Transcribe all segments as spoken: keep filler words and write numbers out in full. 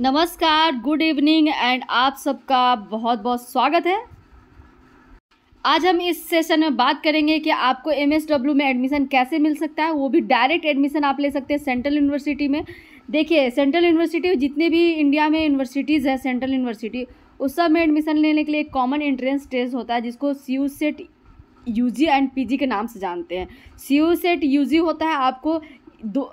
नमस्कार, good evening and आप सबका बहुत बहुत स्वागत है। आज हम इस सेशन में बात करेंगे कि आपको एमएसडब्ल्यू में एडमिशन कैसे मिल सकता है, वो भी डायरेक्ट एडमिशन आप ले सकते हैं सेंट्रल यूनिवर्सिटी में। देखिए, सेंट्रल यूनिवर्सिटी जितने भी इंडिया में यूनिवर्सिटीज़ है सेंट्रल यूनिवर्सिटी, उस सब में एडमिशन लेने के लिए एक कॉमन एंट्रेंस टेस्ट होता है जिसको सीयूसेट यूजी एंड पीजी के नाम से जानते हैं। सीयूसेट यूजी होता है आपको दो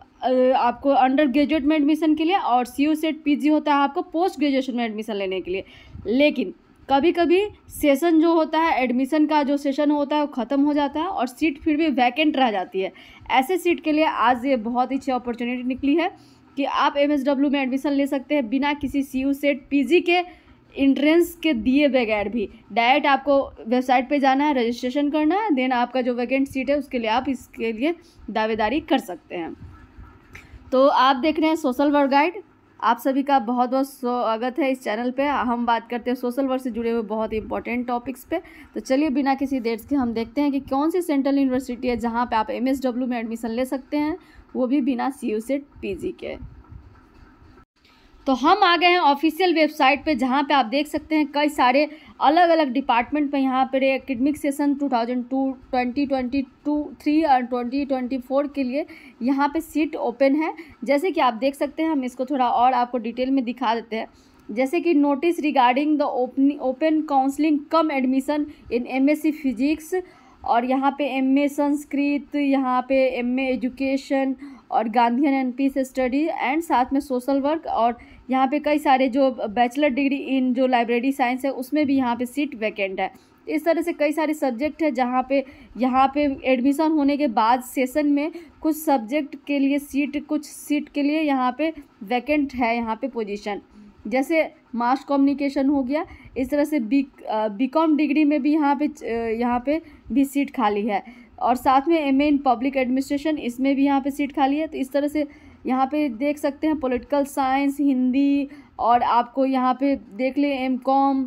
आपको अंडर ग्रेजुएट में एडमिशन के लिए, और सीयूसेट पीजी होता है आपको पोस्ट ग्रेजुएशन में एडमिशन लेने के लिए। लेकिन कभी कभी सेशन जो होता है, एडमिशन का जो सेशन होता है वो ख़त्म हो जाता है और सीट फिर भी वैकेंट रह जाती है। ऐसे सीट के लिए आज ये बहुत ही अच्छी अपॉर्चुनिटी निकली है कि आप एमएसडब्ल्यू में एडमिशन ले सकते हैं बिना किसी सीयूसेट पीजी के इंट्रेंस के दिए बगैर भी। डायरेक्ट आपको वेबसाइट पे जाना है, रजिस्ट्रेशन करना है, देन आपका जो वैकेंट सीट है उसके लिए आप इसके लिए दावेदारी कर सकते हैं। तो आप देख रहे हैं सोशल वर्क गाइड। आप सभी का बहुत बहुत स्वागत है इस चैनल पे। हम बात करते हैं सोशल वर्क से जुड़े हुए बहुत इंपॉर्टेंट टॉपिक्स पे। तो चलिए बिना किसी देर के हम देखते हैं कि कौन सी सेंट्रल यूनिवर्सिटी है जहाँ पे आप एमएसडब्ल्यू में एडमिशन ले सकते हैं, वो भी बिना सीयूसेट पीजी के। तो हम आ गए हैं ऑफिशियल वेबसाइट पे, जहाँ पे आप देख सकते हैं कई सारे अलग अलग डिपार्टमेंट पे यहाँ पर academic session two thousand two, twenty twenty two, three और ट्वेंटी ट्वेंटी फोर के लिए यहाँ पे सीट ओपन है। जैसे कि आप देख सकते हैं, हम इसको थोड़ा और आपको डिटेल में दिखा देते हैं। जैसे कि notice regarding the open counselling cum admission in M S C physics, और यहाँ पे एम ए संस्कृत, यहाँ पे एम ए एजुकेशन और Gandhian and peace study and साथ में सोशल वर्क, और यहाँ पे कई सारे जो बैचलर डिग्री इन जो लाइब्रेरी साइंस है उसमें भी यहाँ पे सीट वैकेंट है। इस तरह से कई सारे सब्जेक्ट है जहाँ पे यहाँ पे एडमिशन होने के बाद सेशन में कुछ सब्जेक्ट के लिए सीट कुछ सीट के लिए यहाँ पे वैकेंट है यहाँ पे पोजीशन। जैसे मास कम्युनिकेशन हो गया, इस तरह से बी बी कॉम डिग्री में भी यहाँ पे यहाँ पे भी सीट खाली है, और साथ में M A in public administration इसमें भी यहाँ पे सीट खाली है। तो इस तरह से यहाँ पे देख सकते हैं पॉलिटिकल साइंस, हिंदी, और आपको यहाँ पे देख ले M com,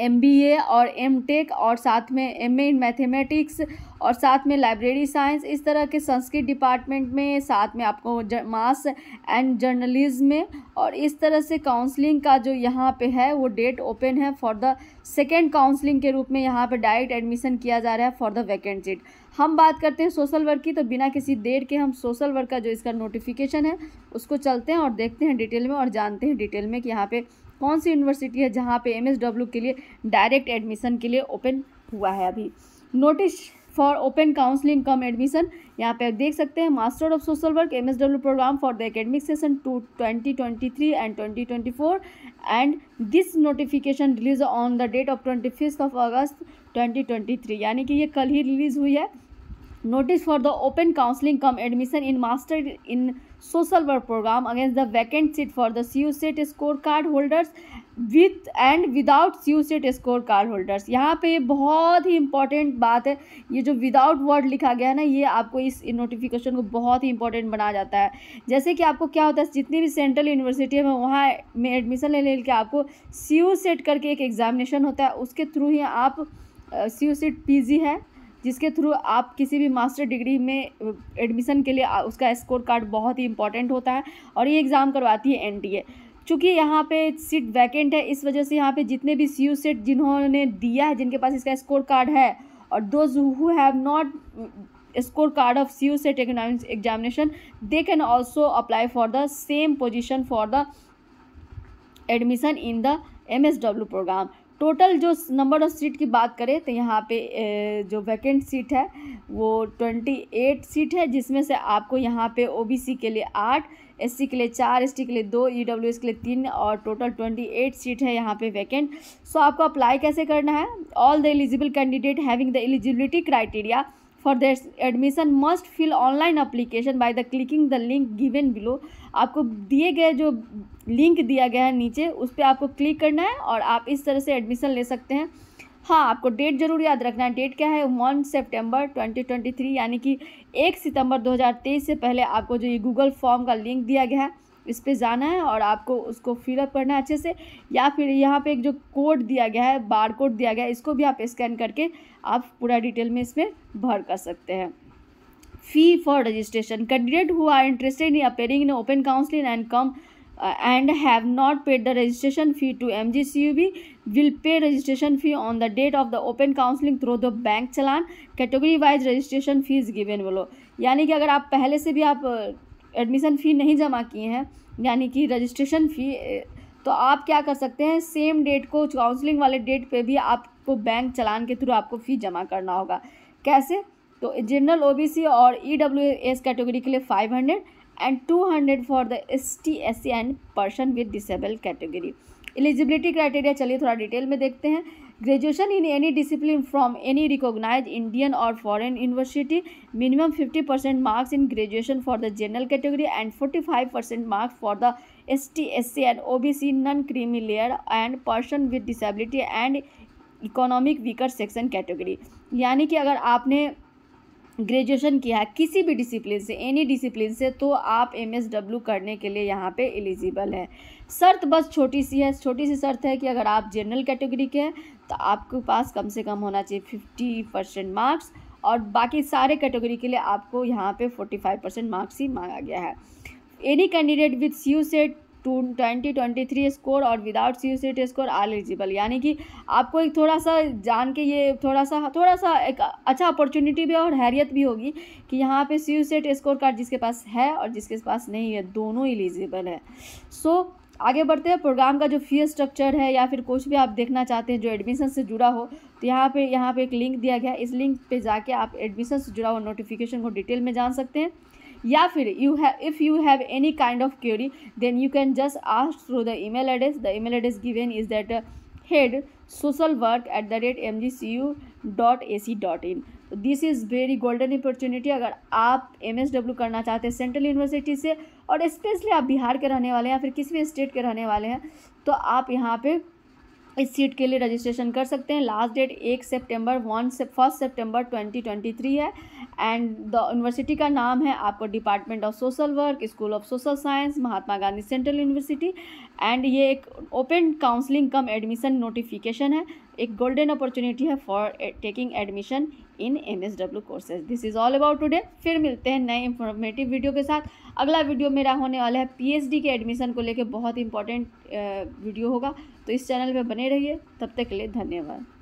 M B A और एम टेक, और साथ में एम ए इन मैथमेटिक्स, और साथ में लाइब्रेरी साइंस। इस तरह के संस्कृत डिपार्टमेंट में, साथ में आपको मास एंड जर्नलिज्म में, और इस तरह से काउंसलिंग का जो यहाँ पे है वो डेट ओपन है फॉर द सेकेंड काउंसलिंग के रूप में। यहाँ पे डायरेक्ट एडमिशन किया जा रहा है फॉर द वैकेंट सीट। हम बात करते हैं सोशल वर्क की, तो बिना किसी देर के हम सोशल वर्क का जो इसका नोटिफिकेशन है उसको चलते हैं और देखते हैं डिटेल में, और जानते हैं डिटेल में कि यहाँ पर कौन सी यूनिवर्सिटी है जहाँ पे एमएसडब्ल्यू के लिए डायरेक्ट एडमिशन के लिए ओपन हुआ है अभी। Notice for open counselling cum admission, यहाँ पे आप देख सकते हैं master of social work MSW programme for the academic session two twenty twenty three and twenty twenty four and this notification release on the date of twenty fifth of August twenty twenty three, यानी कि ये कल ही release हुई है। Notice for the open counselling cum admission in master in social work programme against the vacant seat for the CUCET score card holders with and without CUCET score card holders. यहाँ पे बहुत ही important बात है, ये जो without word लिखा गया है ना, ये आपको इस नोटिफिकेशन को बहुत ही इंपॉर्टेंट बना जाता है। जैसे कि आपको क्या होता है, जितनी भी सेंट्रल यूनिवर्सिटी है वहाँ में एडमिशन ले लेके आपको सीयूसेट करके एक एग्जामिनेशन होता है, उसके थ्रू ही आप सीयूसेट पीजी है जिसके थ्रू आप किसी भी मास्टर डिग्री में एडमिशन के लिए उसका स्कोर कार्ड बहुत ही इंपॉर्टेंट होता है, और ये एग्ज़ाम करवाती है एनटीए। चूँकि यहाँ पे सीट वैकेंट है, इस वजह से यहाँ पे जितने भी सीयूसेट जिन्होंने दिया है, जिनके पास इसका स्कोर कार्ड है, और those who have not score card of CUCET examination they can also apply for the same position for the admission in the MSW programme. Total जो नंबर ऑफ सीट की बात करें तो यहाँ पे जो वैकेंट सीट है वो अट्ठाईस सीट है, जिसमें से आपको यहाँ पे ओबीसी के लिए आठ, एससी के लिए चार, एसटी के लिए दो, ईडब्ल्यूएस के लिए तीन, और टोटल अट्ठाईस सीट है यहाँ पे वैकेंट। सो आपको अप्लाई कैसे करना है? All the eligible candidate having the eligibility criteria for their admission must fill online application by the clicking the link given below. आपको दिए गए जो लिंक दिया गया है नीचे, उस पर आपको क्लिक करना है और आप इस तरह से एडमिशन ले सकते हैं। हाँ, आपको डेट जरूर याद रखना है। डेट क्या है? One September twenty twenty three, यानी कि एक सितंबर दो हज़ार तेईस से पहले आपको जो ये गूगल फॉर्म का लिंक दिया गया है इस पर जाना है और आपको उसको फिलअप करना है अच्छे से, या फिर यहाँ पे एक जो कोड दिया गया है, बार कोड दिया गया है, इसको भी आप स्कैन करके आप पूरा डिटेल में इसमें भर कर सकते हैं। Fee for registration, candidate who are interested in appearing in open counselling and cum uh, and have not paid the registration fee to M G C U B will pay registration fee on the date of the open counseling through the bank challan. Category wise registration fees given below, यानी कि अगर आप पहले से भी आप admission फ़ी नहीं जमा किए हैं यानी कि रजिस्ट्रेशन फ़ी, तो आप क्या कर सकते हैं, सेम डेट को काउंसलिंग वाले डेट पे भी आपको बैंक चलान के थ्रू आपको फ़ी जमा करना होगा। कैसे? तो जनरल ओबीसी और ईडब्ल्यूएस कैटेगरी के लिए five hundred and two hundred for the ST SC and person with disable category. Eligibility criteria चलिए थोड़ा डिटेल में देखते हैं। Graduation in any discipline from any recognised Indian और foreign university, minimum fifty percent marks in graduation for the general category and forty five percent marks for the S T S C and O B C non creamy layer and person with disability and economic weaker section category. यानी कि अगर आपने graduation किया है किसी भी discipline से, any discipline से, तो आप एमएसडब्ल्यू करने के लिए यहाँ पे एलिजिबल है। शर्त बस छोटी सी है, छोटी सी शर्त है कि अगर आप जनरल कैटेगरी के हैं तो आपके पास कम से कम होना चाहिए फिफ्टी परसेंट मार्क्स, और बाकी सारे कैटेगरी के लिए आपको यहाँ पे फोर्टी फाइव परसेंट मार्क्स ही मांगा गया है। Any candidate with C U CET two twenty twenty three score और without C U CET score are eligible. यानी कि आपको एक थोड़ा सा जान के ये थोड़ा सा थोड़ा सा एक अच्छा अपॉर्चुनिटी भी और हैरियत भी होगी कि यहाँ पे C U CET score card जिसके पास है और जिसके पास नहीं है दोनों एलिजिबल है। सो so, आगे बढ़ते हैं। प्रोग्राम का जो फी स्ट्रक्चर है या फिर कुछ भी आप देखना चाहते हैं जो एडमिशन से जुड़ा हो, तो यहाँ पे यहाँ पे एक लिंक दिया गया है, इस लिंक पे जाके आप एडमिशन से जुड़ा हुआ नोटिफिकेशन को डिटेल में जान सकते हैं। या फिर you have if you have any kind of query then you can just ask through the email address. The email address given is that head social work at the rate M G C U dot A C dot in. This is very golden opportunity. अगर आप M S W करना चाहते हैं central university से, और specially आप बिहार के रहने वाले हैं या फिर किसी भी स्टेट के रहने वाले हैं, तो आप यहाँ पे इस सीट के लिए रजिस्ट्रेशन कर सकते हैं। लास्ट डेट एक सितंबर वन से first September twenty twenty three है। एंड द यूनिवर्सिटी का नाम है आपको department of social work, school of social science, Mahatma Gandhi central university. And ये एक open counselling cum admission notification है, एक गोल्डन अपॉर्चुनिटी है for taking admission in MSW courses. This is all about today. फिर मिलते हैं नए इंफॉर्मेटिव वीडियो के साथ। अगला वीडियो मेरा होने वाला है पीएचडी के एडमिशन को लेकर, बहुत इंपॉर्टेंट वीडियो होगा, तो इस चैनल पे बने रहिए। तब तक के लिए धन्यवाद।